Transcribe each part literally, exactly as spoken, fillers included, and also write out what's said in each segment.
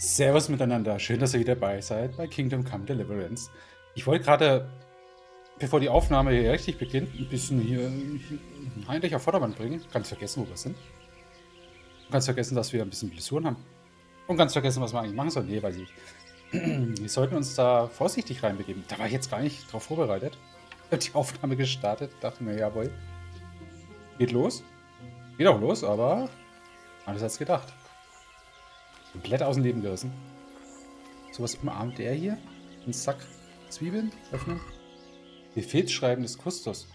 Servus miteinander, schön, dass ihr wieder dabei seid bei Kingdom Come Deliverance. Ich wollte gerade, bevor die Aufnahme hier richtig beginnt, ein bisschen hier eigentlich auf Vordermann bringen. Ganz vergessen, wo wir sind. Ganz vergessen, dass wir ein bisschen Blessuren haben. Und ganz vergessen, was wir eigentlich machen sollen. Nee, weiß ich nicht. Wir sollten uns da vorsichtig reinbegeben. Da war ich jetzt gar nicht drauf vorbereitet. Ich habe die Aufnahme gestartet, dachte mir, jawohl. Geht los. Geht auch los, aber anders als gedacht. Komplett aus dem Leben gerissen. Sowas umarmt er hier. Ein Sack Zwiebeln öffnen. Befehlsschreiben des Kustos.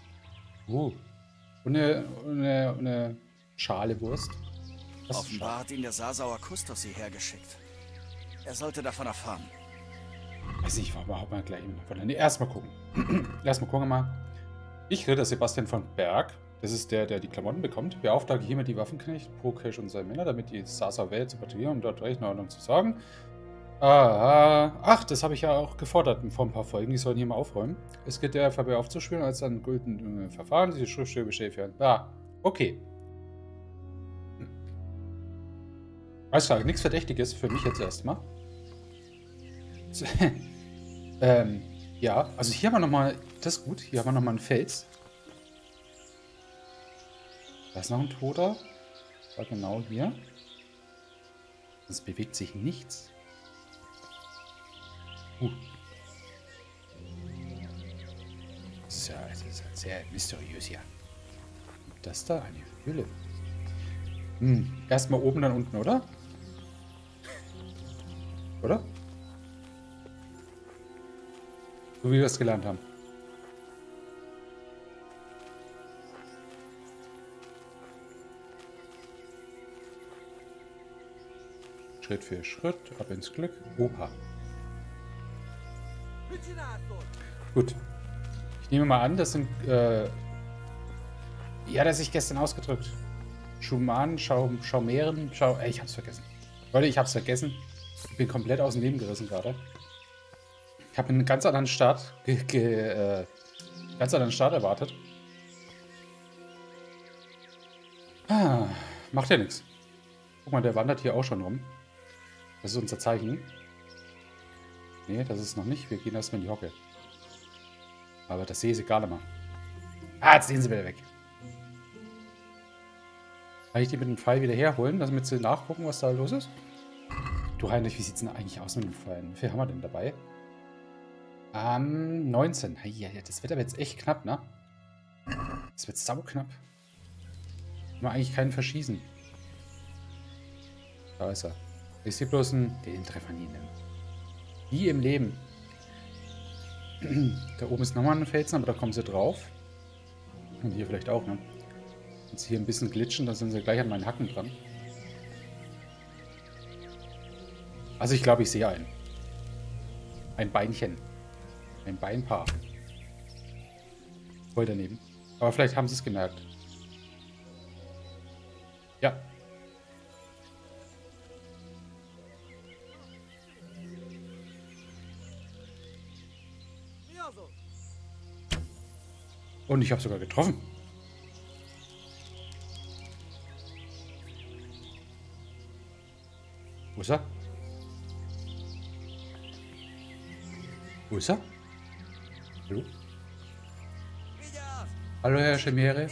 Uh. Und eine, eine, eine Schale Wurst. Offenbar hat ihn der Sasauer Kustos hierher geschickt. Er sollte davon erfahren. Weiß nicht, warum überhaupt mal gleich davon. Nee, erstmal gucken. erstmal gucken wir mal. Ich ritter Sebastian von Berg. Das ist der, der die Klamotten bekommt. Beauftrage hiermit die Waffenknecht, Procash und seine Männer, damit die Sasauer Welt zu patrouillieren und um dort Rechenordnung zu sorgen. Ah, ach, das habe ich ja auch gefordert vor ein paar Folgen. Die sollen hier mal aufräumen. Es geht der F B I aufzuspüren, als dann gültigen äh, Verfahren, die Schriftstücke bestätigen. Ja, okay. Alles klar, nichts Verdächtiges für mich jetzt erstmal. So, ähm, ja, also hier haben wir nochmal, das ist gut, hier haben wir nochmal einen Fels. Da ist noch ein Toter. Da genau hier. Es bewegt sich nichts. Uh. Das ist ja, das ist ja sehr mysteriös hier. Und das da, eine Höhle. Hm, erstmal oben, dann unten, oder? Oder? So wie wir es gelernt haben. Schritt für Schritt, ab ins Glück. Opa. Gut. Ich nehme mal an, das sind... Äh ja, das ich gestern ausgedrückt. Schumann, Schaum, Schaumeren, Schau... Äh, ich hab's vergessen. Leute, ich hab's vergessen. Ich bin komplett aus dem Leben gerissen gerade. Ich habe einen ganz anderen Start... Ge, ge, äh, ganz anderen Start erwartet. Ah, macht ja nichts. Guck mal, der wandert hier auch schon rum. Das ist unser Zeichen. Ne, das ist noch nicht. Wir gehen erstmal in die Hocke. Aber das See ist egal immer. Ah, jetzt sehen sie wieder weg. Kann ich die mit dem Pfeil wieder herholen, damit sie nachgucken, was da los ist? Du Heinrich, wie sieht es denn eigentlich aus mit dem Pfeil? Wie viel haben wir denn dabei? Ähm, neunzehn. Ja, das wird aber jetzt echt knapp, ne? Das wird sauknapp. Kann man eigentlich keinen verschießen. Da ist er. Ich sehe bloß einen... Den Treffer nie nehmen. Wie im Leben. Da oben ist nochmal ein Felsen, aber da kommen sie drauf. Und hier vielleicht auch, ne? Wenn sie hier ein bisschen glitschen, dann sind sie gleich an meinen Hacken dran. Also ich glaube, ich sehe einen. Ein Beinchen. Ein Beinpaar. Voll daneben. Aber vielleicht haben sie es gemerkt. Ja. Und ich habe sogar getroffen. Wo ist er? Wo ist er? Hallo? Hallo, Herr Schemiere.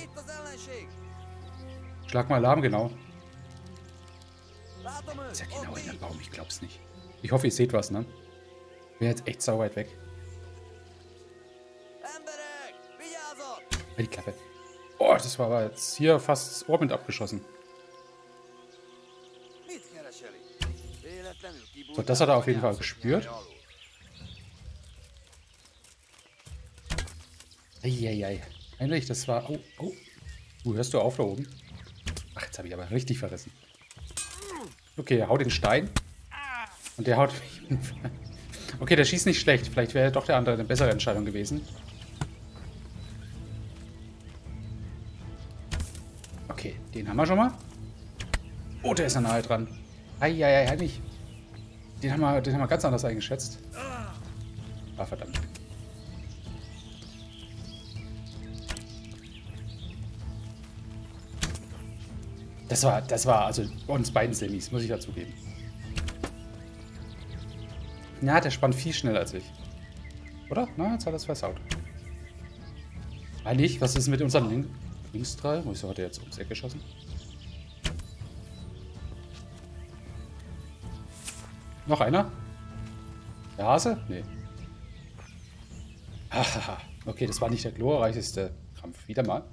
Schlag mal Alarm, genau. Ist ja genau in den Baum, ich glaub's nicht. Ich hoffe, ihr seht was, ne? Ich bin jetzt echt sau weit weg. Die Klappe. Oh, das war aber jetzt hier fast das Ohr mit abgeschossen. So, das hat er auf jeden Fall gespürt. Eieiei. Eigentlich, das war... Oh, oh. Du, hörst du auf da oben? Ach, jetzt habe ich aber richtig verrissen. Okay, er haut den Stein. Und der haut... Okay, der schießt nicht schlecht. Vielleicht wäre doch der andere eine bessere Entscheidung gewesen. Okay, den haben wir schon mal. Oh, der ist ja nahe dran. Eieiei, ei, nicht. Den haben, wir, den haben wir ganz anders eingeschätzt. Ah, verdammt. Das war, das war also uns beiden Semis, muss ich dazu geben. Ja, der spannt viel schneller als ich. Oder? Na, jetzt hat er es versaut. Eigentlich, was ist mit unserem Link Linkstrahl? Wieso hat er jetzt ums Eck geschossen? Noch einer? Der Hase? Nee. Hahaha. Okay, das war nicht der glorreichste Kampf. Wieder mal.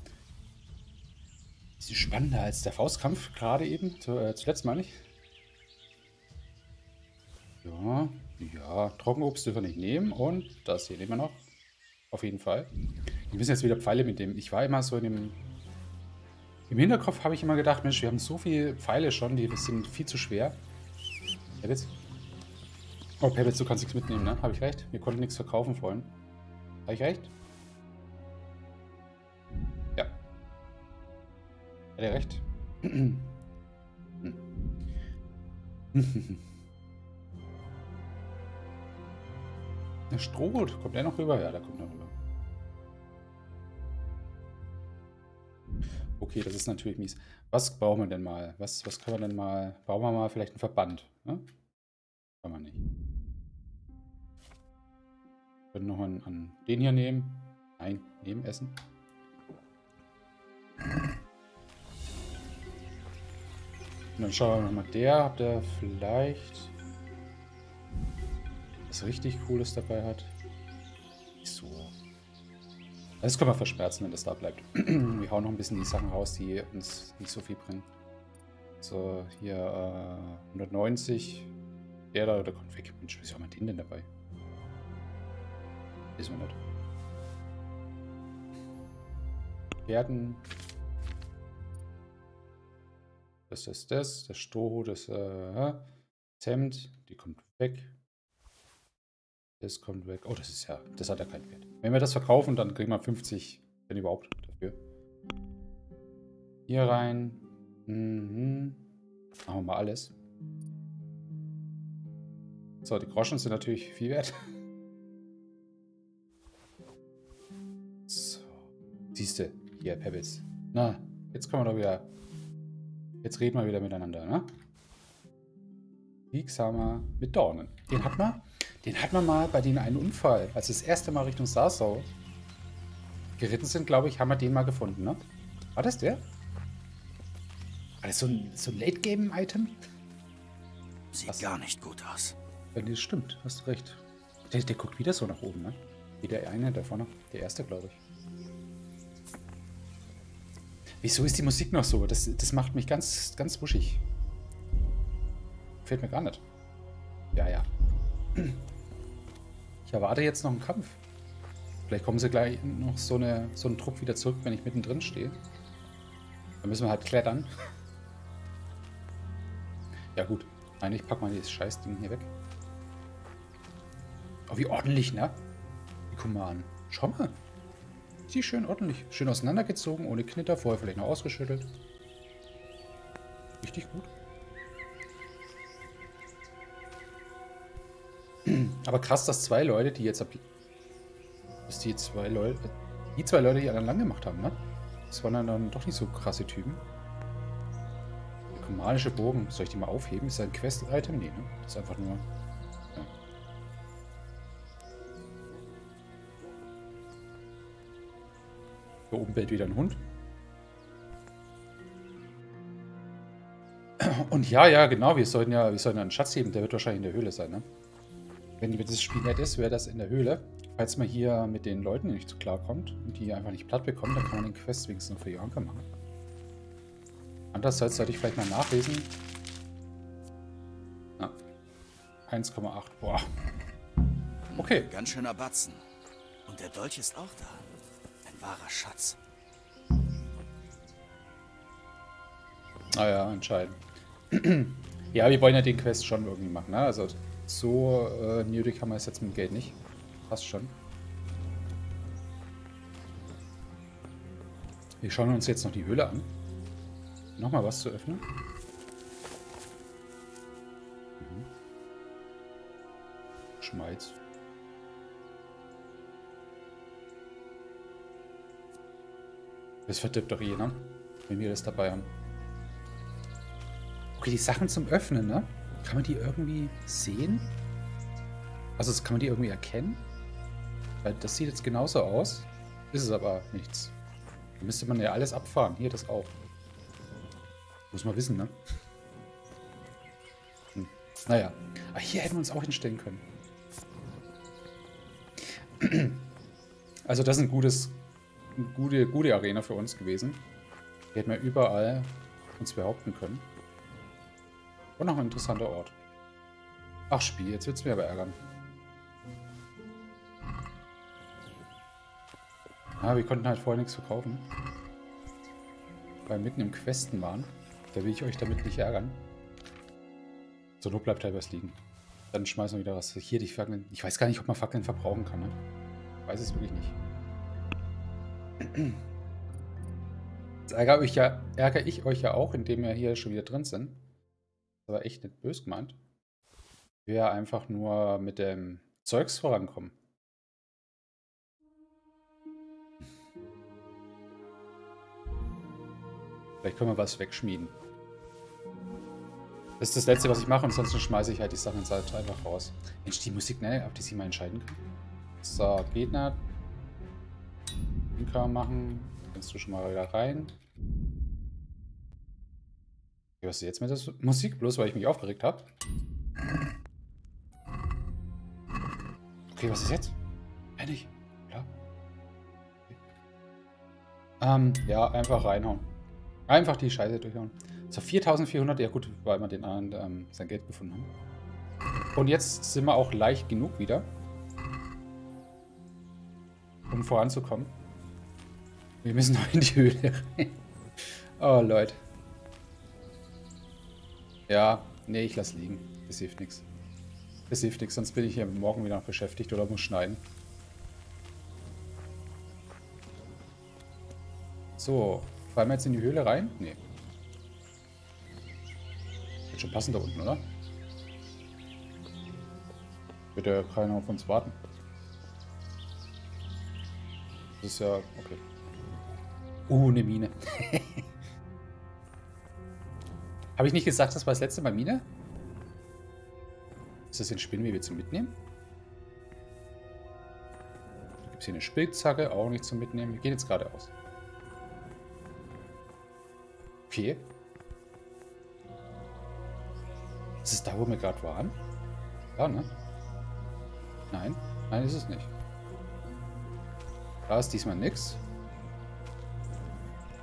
Ist die spannender als der Faustkampf gerade eben. Zuletzt meine ich. Ja, ja. Trockenobst dürfen wir nicht nehmen. Und das hier nehmen wir noch. Auf jeden Fall. Wir müssen jetzt wieder Pfeile mitnehmen. Ich war immer so in dem... Im Hinterkopf habe ich immer gedacht, Mensch, wir haben so viele Pfeile schon, die sind viel zu schwer. Pebbles. Oh, Pebbles, du kannst nichts mitnehmen, ne? Habe ich recht? Wir konnten nichts verkaufen, Freunde. Habe ich recht? Ja. Hat er recht? Der Strohhut, kommt der noch rüber? Ja, da kommt er rüber. Okay, das ist natürlich mies. Was brauchen wir denn mal? Was, was können wir denn mal? Brauchen wir mal vielleicht einen Verband? Ne? Kann man nicht. Wir können noch einen, einen, den hier nehmen. Nein, nehmen, essen. Und dann schauen wir nochmal der, ob der vielleicht was richtig Cooles dabei hat. So. Das können wir verschmerzen, wenn das da bleibt. Wir hauen noch ein bisschen die Sachen raus, die uns nicht so viel bringen. So, hier äh, hundertneunzig. Der da, der kommt weg. Mensch, wieso haben wir den denn dabei? Wissen wir nicht. Werden. Das ist das. Das Stroh, das, äh, das Hemd. Die kommt weg. Das kommt weg. Oh, das ist ja... Das hat ja keinen Wert. Wenn wir das verkaufen, dann kriegen wir fünfzig, wenn überhaupt, dafür. Hier rein. Mhm. Machen wir mal alles. So, die Groschen sind natürlich viel wert. So. Siehste, hier, Pebbles. Na, jetzt können wir doch wieder... Jetzt reden wir wieder miteinander, ne? Biegsamer mit Dornen. Den hat man... Den hatten wir mal bei denen einen Unfall. Als wir das erste Mal Richtung Sasau geritten sind, glaube ich, haben wir den mal gefunden, ne? War das der? War das so ein, so ein Late-Game-Item? Sieht was? Gar nicht gut aus. Ja, das stimmt, hast recht. Der, der guckt wieder so nach oben, ne? Wieder einer da vorne. Der erste, glaube ich. Wieso ist die Musik noch so? Das, das macht mich ganz, ganz wuschig. Fällt mir gar nicht. Ja, ja. Ich erwarte jetzt noch einen Kampf. Vielleicht kommen sie gleich noch so, eine, so einen Trupp wieder zurück, wenn ich mittendrin stehe. Dann müssen wir halt klettern. Ja gut, eigentlich packen wir dieses Scheißding hier weg. Oh, wie ordentlich, ne? Guck mal an. Schau mal. Sieht schön ordentlich. Schön auseinandergezogen, ohne Knitter. Vorher vielleicht noch ausgeschüttelt. Richtig gut. Aber krass, dass zwei Leute, die jetzt ab... Dass die zwei Leute... Die zwei Leute, die alle lang gemacht haben, ne? Das waren dann doch nicht so krasse Typen. Der komanische Bogen. Soll ich die mal aufheben? Ist das ein Quest-Item? Nee, ne? Das ist einfach nur... Ja. Hier oben bellt wieder ein Hund. Und ja, ja, genau. Wir sollten ja wir sollten einen Schatz heben. Der wird wahrscheinlich in der Höhle sein, ne? Wenn das Spiel nett ist, wäre das in der Höhle. Falls man hier mit den Leuten nicht so klarkommt und die einfach nicht platt bekommt, dann kann man den Quest wenigstens noch für Janka machen. Andererseits sollte ich vielleicht mal nachlesen. Ah. eins Komma acht. Boah. Okay. Ganz schöner Batzen. Und der Dolch ist auch da. Ein wahrer Schatz. Ah ja, entscheidend. Ja, wir wollen ja den Quest schon irgendwie machen, ne? Also... So äh, nötig haben wir es jetzt mit dem Geld nicht. Passt schon. Wir schauen uns jetzt noch die Höhle an. Nochmal was zu öffnen. Mhm. Schmeiß. Das verdirbt doch jeder, wenn wir das dabei haben. Okay, die Sachen zum Öffnen, ne? Kann man die irgendwie sehen? Also das kann man die irgendwie erkennen? Weil das sieht jetzt genauso aus. Ist es aber nichts. Da müsste man ja alles abfahren. Hier das auch. Muss man wissen, ne? Hm. Naja. Ah, hier hätten wir uns auch hinstellen können. Also das ist ein gutes, eine gute, gute Arena für uns gewesen. Die hätten wir überall uns behaupten können. Und noch ein interessanter Ort. Ach Spiel, jetzt wird's mir aber ärgern. Ah, wir konnten halt vorher nichts verkaufen. Weil wir mitten im Questen waren. Da will ich euch damit nicht ärgern. So, nur bleibt halt was liegen. Dann schmeißen wir wieder was. Hier die Fackeln. Ich weiß gar nicht, ob man Fackeln verbrauchen kann, ne? Ich weiß es wirklich nicht. Jetzt ärgere ich, ja, ärgere ich euch ja auch, indem wir hier schon wieder drin sind. Das war echt nicht böse gemeint. Wir einfach nur mit dem Zeugs vorankommen. Vielleicht können wir was wegschmieden. Das ist das Letzte, was ich mache, und sonst schmeiße ich halt die Sachen inside einfach raus. Mensch, die Musik, ne, ob die sie mal entscheiden kann. So, Gegner. Inka machen. Kannst du schon mal wieder rein. Was ist jetzt mit der Musik? Bloß weil ich mich aufgeregt habe. Okay, was ist jetzt? Ehrlich? Ja. Ähm, ja, einfach reinhauen. Einfach die Scheiße durchhauen. So, viertausendvierhundert, ja gut, weil wir den anderen ähm, sein Geld gefunden haben. Und jetzt sind wir auch leicht genug wieder, um voranzukommen. Wir müssen noch in die Höhle rein. Oh, Leute. Ja, nee, ich lass liegen. Das hilft nichts. Das hilft nichts, sonst bin ich hier morgen wieder noch beschäftigt oder muss schneiden. So. Fallen wir jetzt in die Höhle rein? Nee. Wird schon passend da unten, oder? Wird ja keiner auf uns warten. Das ist ja... okay. Uh, eine Mine. Habe ich nicht gesagt, das war das letzte Mal Mine? Ist das ein Spinnen, wie wir zum Mitnehmen? Da gibt es hier eine Spitzhacke, auch nicht zum Mitnehmen. Wir gehen jetzt geradeaus. Okay. Ist es da, wo wir gerade waren? Ja, ne? Nein. Nein, ist es nicht. Da ist diesmal nix.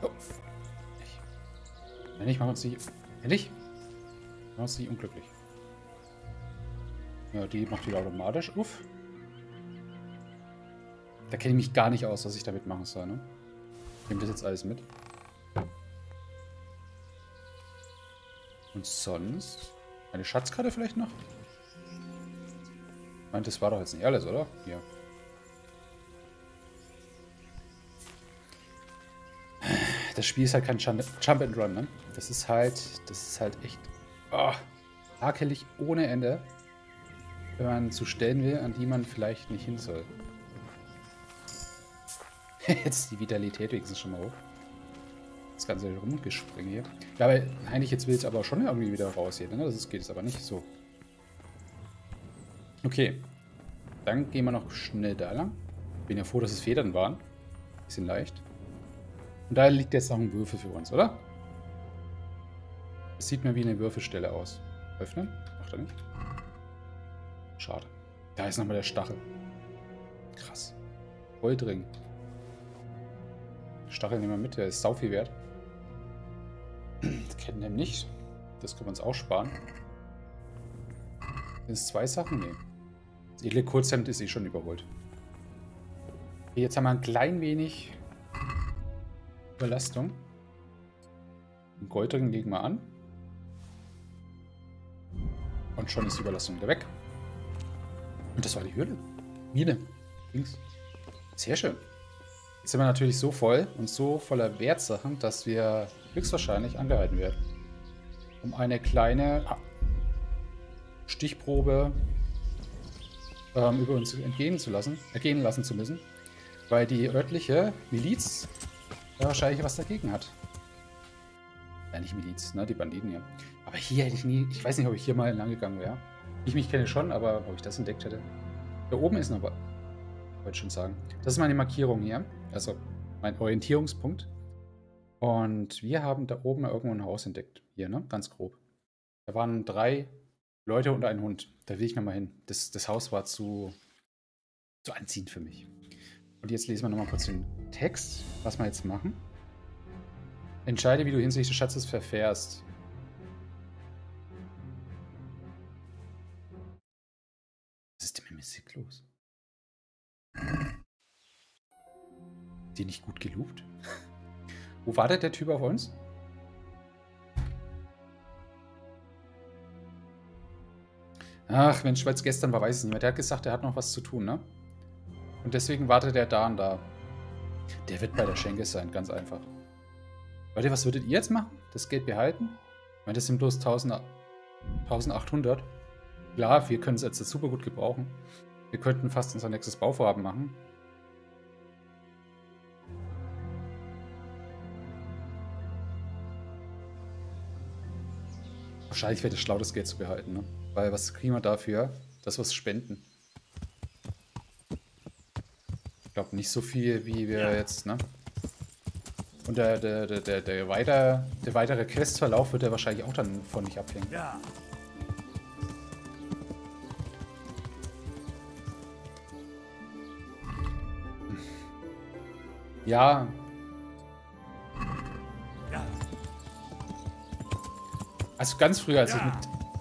Oh. Ehrlich, machen wir uns nicht... Ehrlich? Machen wir uns nicht unglücklich. Ja, die macht wieder automatisch. Uff. Da kenne ich mich gar nicht aus, was ich damit machen soll, ne? Ich nehme das jetzt alles mit. Und sonst? Eine Schatzkarte vielleicht noch? Ich meine, das war doch jetzt nicht alles, oder? Ja. Das Spiel ist halt kein Jump and Run, ne? Das ist halt, das ist halt echt oh, hakelig ohne Ende, wenn man zu Stellen will, an die man vielleicht nicht hin soll. Jetzt ist die Vitalität wenigstens schon mal hoch. Das Ganze rumgespringen hier. Ja, aber eigentlich jetzt will es aber schon irgendwie wieder raus hier, ne? Das ist, geht es aber nicht so. Okay. Dann gehen wir noch schnell da lang. Bin ja froh, dass es Federn waren. Bisschen leicht. Und da liegt jetzt noch ein Würfel für uns, oder? Das sieht mir wie eine Würfelstelle aus. Öffnen? Macht er nicht. Schade. Da ist nochmal der Stachel. Krass. Goldring. Stachel nehmen wir mit, der ist sau viel wert. Das kennen wir nicht. Das können wir uns auch sparen. Sind es zwei Sachen? Nee. Das edle Kurzhemd ist eh schon überholt. Okay, jetzt haben wir ein klein wenig Überlastung. Den Goldring legen wir an. Und schon ist die Überlastung wieder weg. Und das war die Höhle. Mine. Links. Sehr schön. Jetzt sind wir natürlich so voll und so voller Wertsachen, dass wir höchstwahrscheinlich angehalten werden. Um eine kleine Stichprobe ähm, über uns entgehen zu lassen, ergehen lassen zu müssen. Weil die örtliche Miliz ja wahrscheinlich was dagegen hat. Ja, nicht Miliz, ne? Die Banditen hier. Aber hier hätte ich nie. Ich weiß nicht, ob ich hier mal lang gegangen wäre. Ich mich kenne schon, aber ob ich das entdeckt hätte. Da oben ist noch was. Ich wollte schon sagen. Das ist meine Markierung hier. Also mein Orientierungspunkt. Und wir haben da oben irgendwo ein Haus entdeckt. Hier, ne? Ganz grob. Da waren drei Leute und ein Hund. Da will ich nochmal hin. Das, das Haus war zu, zu anziehend für mich. Und jetzt lesen wir nochmal kurz den Text, was wir jetzt machen. Entscheide, wie du hinsichtlich des Schatzes verfährst. Was ist denn mit Mystic los? Ist die nicht gut geloopt? Wo wartet der Typ auf uns? Ach, Mensch, weil es gestern war, weiß ich es nicht mehr. Der hat gesagt, er hat noch was zu tun, ne? Und deswegen wartet der da und da. Der wird bei der Schenke sein, ganz einfach. Leute, was würdet ihr jetzt machen? Das Geld behalten? Ich meine, das sind bloß eintausendachthundert. Klar, wir können es jetzt super gut gebrauchen. Wir könnten fast unser nächstes Bauvorhaben machen. Wahrscheinlich wäre es schlau, das Geld zu behalten, ne? Weil was kriegen wir dafür? Das, was spenden. Ich glaube nicht so viel, wie wir jetzt, ne? Und der, der, der, der, weiter, der weitere Questverlauf wird er wahrscheinlich auch dann von nicht abhängen. Ja. Ja. Also ganz früher, als ich mit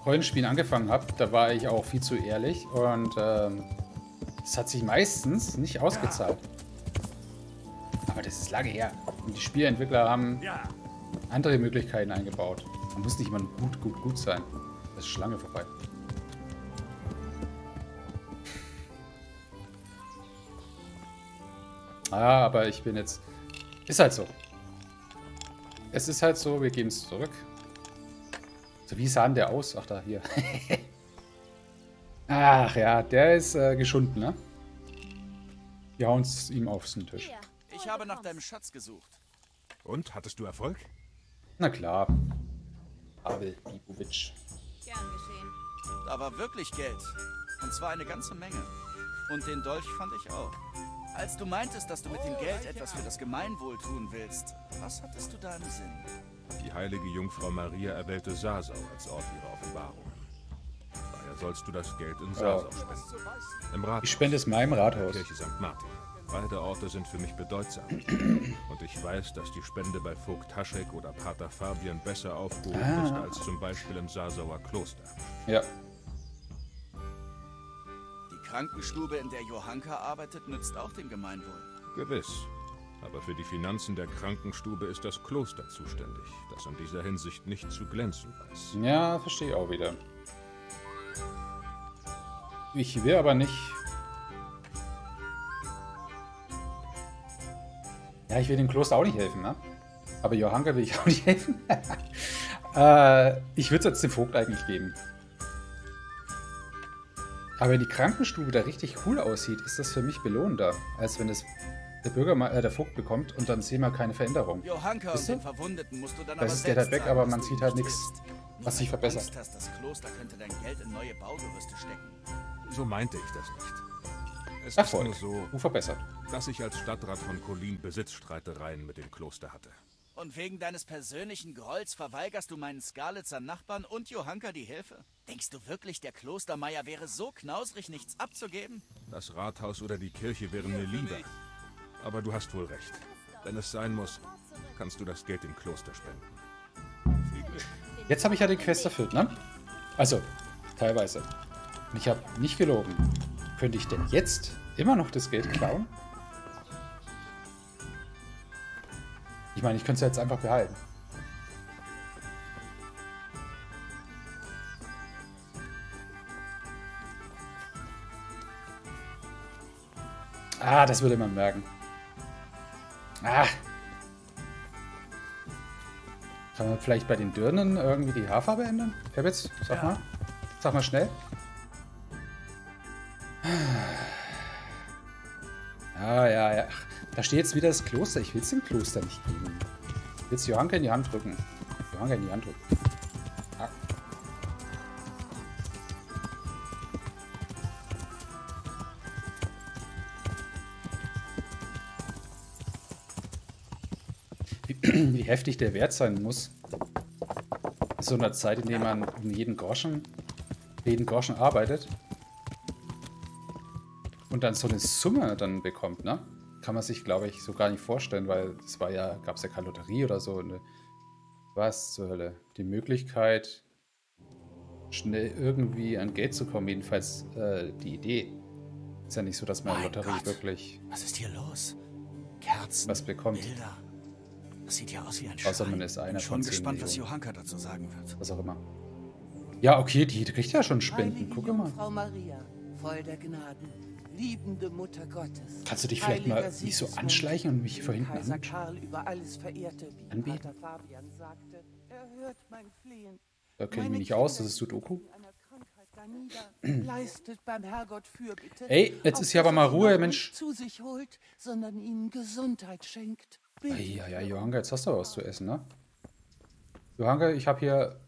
Rollenspielen angefangen habe, da war ich auch viel zu ehrlich und ähm, das hat sich meistens nicht ausgezahlt. Aber das ist lange her. Und die Spieleentwickler haben andere Möglichkeiten eingebaut. Man muss nicht immer gut, gut, gut sein. Das ist Schlange vorbei. Ah, aber ich bin jetzt... Ist halt so. Es ist halt so, wir geben es zurück. So, wie sah denn der aus? Ach da, hier. Ach ja, der ist äh, geschunden, ne? Wir hauen es ihm auf den Tisch. Ich habe nach deinem Schatz gesucht. Und, hattest du Erfolg? Na klar. Abel Ibovic. Gern geschehen. Da war wirklich Geld. Und zwar eine ganze Menge. Und den Dolch fand ich auch. Als du meintest, dass du mit dem Geld etwas für das Gemeinwohl tun willst, was hattest du da im Sinn? Die heilige Jungfrau Maria erwählte Sasau als Ort ihrer Offenbarungen. Daher sollst du das Geld in Sasau spenden. Im Rathaus. Ich spende es meinem Rathaus. Kirche Sankt Martin. Beide Orte sind für mich bedeutsam. Und ich weiß, dass die Spende bei Vogt Haschek oder Pater Fabian besser aufgehoben ah. ist als zum Beispiel im Sasauer Kloster. Ja. Die Krankenstube, in der Johanka arbeitet, nützt auch dem Gemeinwohl. Gewiss. Aber für die Finanzen der Krankenstube ist das Kloster zuständig, das in dieser Hinsicht nicht zu glänzen weiß. Ja, verstehe ich auch wieder. Ich will aber nicht... Ja, ich will dem Kloster auch nicht helfen, ne? Aber Johanka will ich auch nicht helfen. äh, ich würde es jetzt dem Vogt eigentlich geben. Aber wenn die Krankenstube da richtig cool aussieht, ist das für mich belohnender, als wenn es... Der Bürger, äh, der Vogt bekommt und dann sehen wir keine Veränderung. Johanka und den Verwundeten musst du dann aber selbst sagen, das ist der Back, aber man sieht halt nichts, was sich verbessert. Angst hast, das Kloster könnte dein Geld in neue Baugerüste stecken. So meinte ich das nicht. Es ist nur so, verbessert, dass ich als Stadtrat von Kolin Besitzstreitereien mit dem Kloster hatte. Und wegen deines persönlichen Grolls verweigerst du meinen Skalitzer Nachbarn und Johanka die Hilfe? Denkst du wirklich, der Klostermeier wäre so knausrig, nichts abzugeben? Das Rathaus oder die Kirche wären mir lieber. Aber du hast wohl recht. Wenn es sein muss, kannst du das Geld im Kloster spenden. Viel Glück. Jetzt habe ich ja den Quest erfüllt, ne? Also, teilweise. Und ich habe nicht gelogen. Könnte ich denn jetzt immer noch das Geld klauen? Ich meine, ich könnte es ja jetzt einfach behalten. Ah, das würde man merken. Ah. Kann man vielleicht bei den Dirnen irgendwie die Haarfarbe ändern? Pebitz, sag mal. Sag mal schnell. Ah, ja, ja. Da steht jetzt wieder das Kloster. Ich will es dem Kloster nicht geben. Ich will es Johanka in die Hand drücken. Johanka in die Hand drücken. Ah. wie heftig der Wert sein muss. In so einer Zeit, in der man um jeden Groschen, jeden Groschen arbeitet. Und dann so eine Summe dann bekommt, ne? Kann man sich, glaube ich, so gar nicht vorstellen, weil es war ja, gab es ja keine Lotterie oder so. Eine, was zur Hölle? Die Möglichkeit, schnell irgendwie an Geld zu kommen, jedenfalls äh, die Idee. Ist ja nicht so, dass man in Lotterie Gott. wirklich was ist hier los? Kerzen, was bekommt. Bilder. Das sieht ja aus wie ein Schrein. Außer man ist einer von zehn Millionen. Ich bin schon gespannt, was Johanka dazu sagen wird. Was auch immer. Ja, okay, die kriegt ja schon Spenden. Guck mal. Frau Maria, voll der Gnaden, liebende Mutter Gottes. Kannst du dich vielleicht Heiliger mal nicht so anschleichen und mich vor hinten Kaiser Karl über alles verehrte, wie anbieten? Pater Fabian sagte, er hört mein Flehen. Da kenne ich mich nicht aus, das ist Sudoku. Leistet beim Herrgott Fürbitte. Ey, jetzt ist hier aber mal Ruhe, Mensch. Zu sich holt, sondern ihnen Gesundheit schenkt. Ja, ja, Johanka, jetzt hast du was zu essen, ne? Johanka, ich habe hier...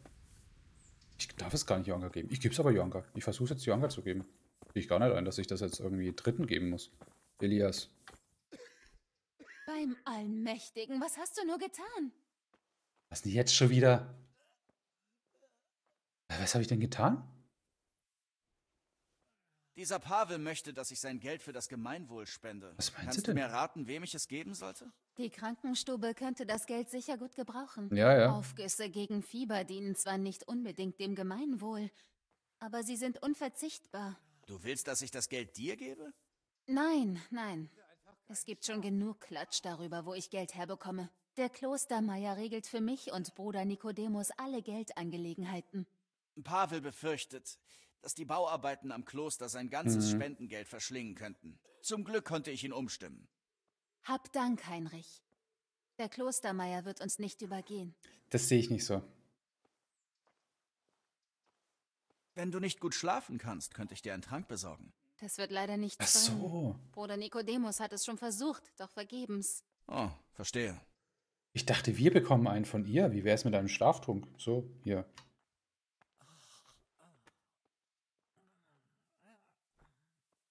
Ich darf es gar nicht Johanka geben. Ich gebe es aber Johanka. Ich versuche jetzt Johanka zu geben. Sehe ich gar nicht ein, dass ich das jetzt irgendwie Dritten geben muss. Elias. Beim Allmächtigen, was hast du nur getan? Was denn jetzt schon wieder? Was habe ich denn getan? Dieser Pavel möchte, dass ich sein Geld für das Gemeinwohl spende. Was meinst Kannst du denn? Kannst du mir raten, wem ich es geben sollte? Die Krankenstube könnte das Geld sicher gut gebrauchen. Ja, ja. Aufgüsse gegen Fieber dienen zwar nicht unbedingt dem Gemeinwohl, aber sie sind unverzichtbar. Du willst, dass ich das Geld dir gebe? Nein, nein. Es gibt schon genug Klatsch darüber, wo ich Geld herbekomme. Der Klostermeier regelt für mich und Bruder Nikodemus alle Geldangelegenheiten. Pavel befürchtet, dass die Bauarbeiten am Kloster sein ganzes mhm. Spendengeld verschlingen könnten. Zum Glück konnte ich ihn umstimmen. Hab Dank, Heinrich. Der Klostermeier wird uns nicht übergehen. Das sehe ich nicht so. Wenn du nicht gut schlafen kannst, könnte ich dir einen Trank besorgen. Das wird leider nicht Ach so. Sein. Bruder Nikodemus hat es schon versucht, doch vergebens. Oh, verstehe. Ich dachte, wir bekommen einen von ihr. Wie wäre es mit einem Schlaftrunk? So, hier.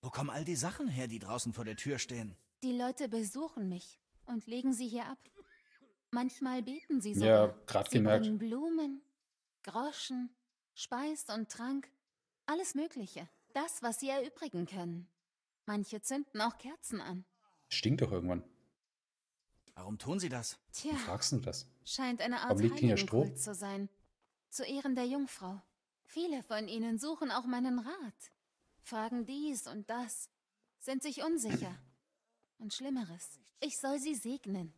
Wo kommen all die Sachen her, die draußen vor der Tür stehen? Die Leute besuchen mich und legen sie hier ab. Manchmal beten sie sogar. Ja, gerade gemerkt. Sie bringen Blumen, Groschen, Speis und Trank, alles Mögliche. Das, was sie erübrigen können. Manche zünden auch Kerzen an. Stinkt doch irgendwann. Warum tun sie das? Tja, warum fragst du das? Scheint eine Art Heiligenkult zu sein. Zu Ehren der Jungfrau. Viele von ihnen suchen auch meinen Rat. Fragen dies und das, sind sich unsicher. Und Schlimmeres, ich soll sie segnen.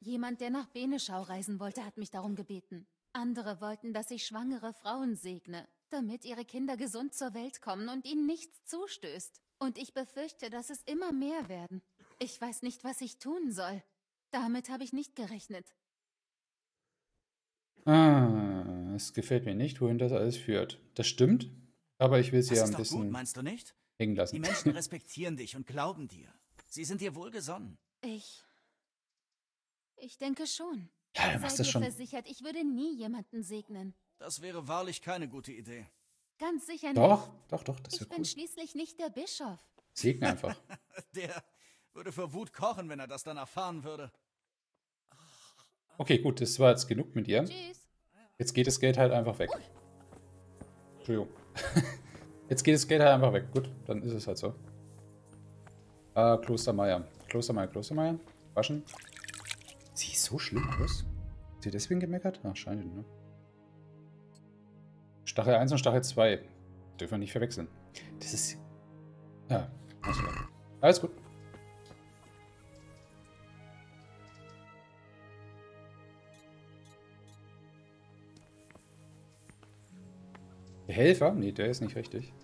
Jemand, der nach Beneschau reisen wollte, hat mich darum gebeten. Andere wollten, dass ich schwangere Frauen segne, damit ihre Kinder gesund zur Welt kommen und ihnen nichts zustößt. Und ich befürchte, dass es immer mehr werden. Ich weiß nicht, was ich tun soll. Damit habe ich nicht gerechnet. Ah, es gefällt mir nicht, wohin das alles führt. Das stimmt? Aber ich will sie ja ein bisschen gut, meinst du nicht? Hängen lassen. Die Menschen respektieren dich und glauben dir. Sie sind dir wohlgesonnen. Ich... Ich denke schon. Ja, dann machst du schon. Versichert, ich würde nie jemanden segnen. Das wäre wahrlich keine gute Idee. Ganz sicher nicht. Doch, doch, doch, das ist ja cool. Ich bin schließlich nicht der Bischof. Segne einfach. Der würde für Wut kochen, wenn er das dann erfahren würde. Okay, gut, das war jetzt genug mit ihr. Tschüss. Jetzt geht das Geld halt einfach weg. Entschuldigung. Jetzt geht das Geld halt einfach weg. Gut, dann ist es halt so. Ah, Klostermeier. Klostermeier, Klostermeier. Waschen. Sieht so schlimm aus. Hat sie deswegen gemeckert? Ach, scheint, ne? Stachel eins und Stachel zwei. Dürfen wir nicht verwechseln. Das ist... Ja, also, alles gut. Helfer? Nee, der ist nicht richtig.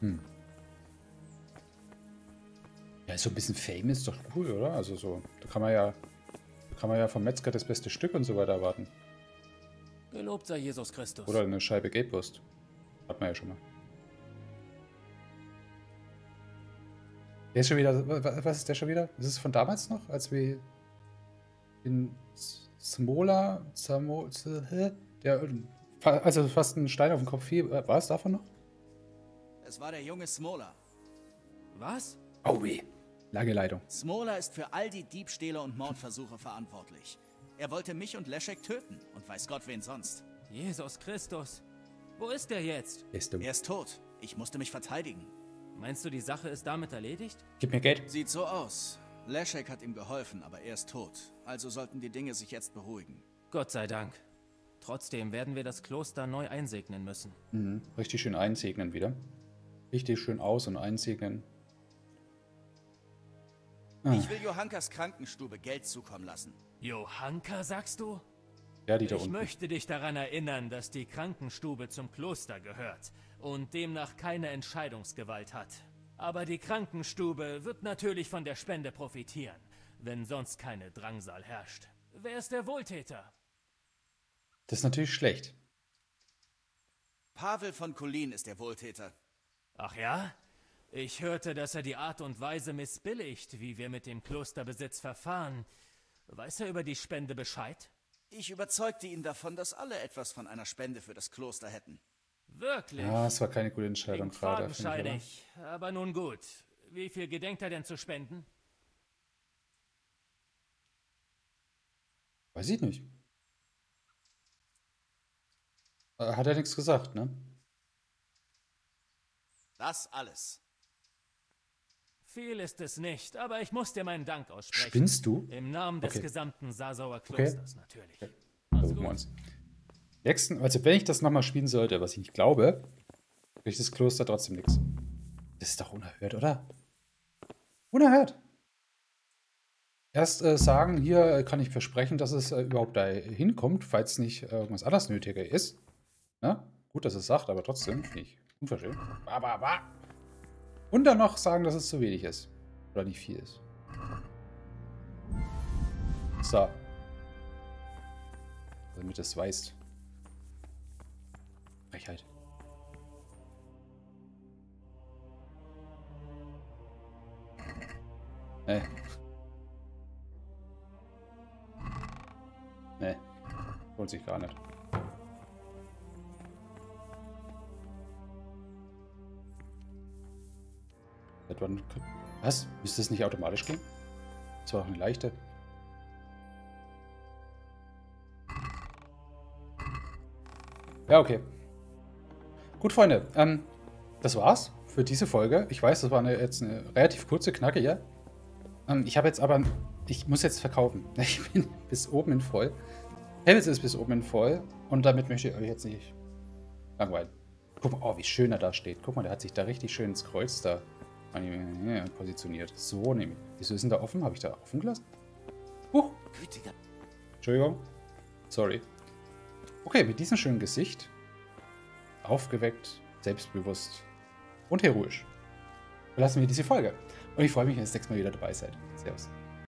Hm. Ja, ist so ein bisschen famous, ist doch cool, oder? Also so, da kann man ja, da kann man ja vom Metzger das beste Stück und so weiter erwarten. Gelobt sei Jesus Christus. Oder eine Scheibe Gelbwurst. Hat man ja schon mal. Der ist schon wieder, was ist der schon wieder? Ist es von damals noch, als wir in Smola, Samo, der Also fast ein Stein auf dem Kopf fiel. War es davon noch? Es war der junge Smola. Was? Oh weh. Lageleitung. Smola ist für all die Diebstähle und Mordversuche verantwortlich. Er wollte mich und Leszek töten und weiß Gott wen sonst. Jesus Christus. Wo ist er jetzt? Ist du. Er ist tot. Ich musste mich verteidigen. Meinst du, die Sache ist damit erledigt? Gib mir Geld. Sieht so aus. Leszek hat ihm geholfen, aber er ist tot. Also sollten die Dinge sich jetzt beruhigen. Gott sei Dank. Trotzdem werden wir das Kloster neu einsegnen müssen. Mhm. Richtig schön einsegnen wieder. Richtig schön aus- und einsegnen. Ah. Ich will Johankas Krankenstube Geld zukommen lassen. Johanka, sagst du? Ja, die da unten. Ich möchte dich daran erinnern, dass die Krankenstube zum Kloster gehört und demnach keine Entscheidungsgewalt hat. Aber die Krankenstube wird natürlich von der Spende profitieren, wenn sonst keine Drangsal herrscht. Wer ist der Wohltäter? Das ist natürlich schlecht. Pavel von Kolin ist der Wohltäter. Ach ja? Ich hörte, dass er die Art und Weise missbilligt, wie wir mit dem Klosterbesitz verfahren. Weiß er über die Spende Bescheid? Ich überzeugte ihn davon, dass alle etwas von einer Spende für das Kloster hätten. Wirklich? Ja, es war keine gute Entscheidung gerade. Wahrscheinlich, aber nun gut. Wie viel gedenkt er denn zu spenden? Weiß ich nicht. Hat er nichts gesagt, ne? Das alles. Viel ist es nicht, aber ich muss dir meinen Dank aussprechen. Spinnst du? Im Namen des okay. gesamten Sasauer Klosters okay. natürlich. Okay. Da gucken wir uns. Nächsten, also wenn ich das nochmal spielen sollte, was ich nicht glaube, kriege ich das Kloster trotzdem nichts. Das ist doch unerhört, oder? Unerhört! Erst äh, sagen, hier kann ich versprechen, dass es äh, überhaupt da hinkommt, falls nicht äh, irgendwas anderes nötiger ist. Na? Gut, dass es sagt, aber trotzdem nicht. Unverschämt. Bah, bah, bah. Und dann noch sagen, dass es zu wenig ist. Oder nicht viel ist. So. Damit du es weißt. Frechheit. Nee. Nee. Holt sich gar nicht. Was? Müsste es nicht automatisch gehen? Das war auch eine leichte. Ja, okay. Gut, Freunde. Ähm, das war's für diese Folge. Ich weiß, das war eine, jetzt eine relativ kurze Knacke hier. Ähm, ich habe jetzt aber... Ich muss jetzt verkaufen. Ich bin bis oben in voll. Hells ist bis oben in voll. Und damit möchte ich euch jetzt nicht langweilen. Guck mal, oh, wie schön er da steht. Guck mal, der hat sich da richtig schön ins Kreuz da... positioniert. So nehme ich. Wieso ist denn da offen? Habe ich da offen gelassen? Huch! Entschuldigung. Sorry. Okay, mit diesem schönen Gesicht. Aufgeweckt, selbstbewusst und heroisch. Verlassen wir diese Folge. Und ich freue mich, wenn ihr das nächste Mal wieder dabei seid. Servus.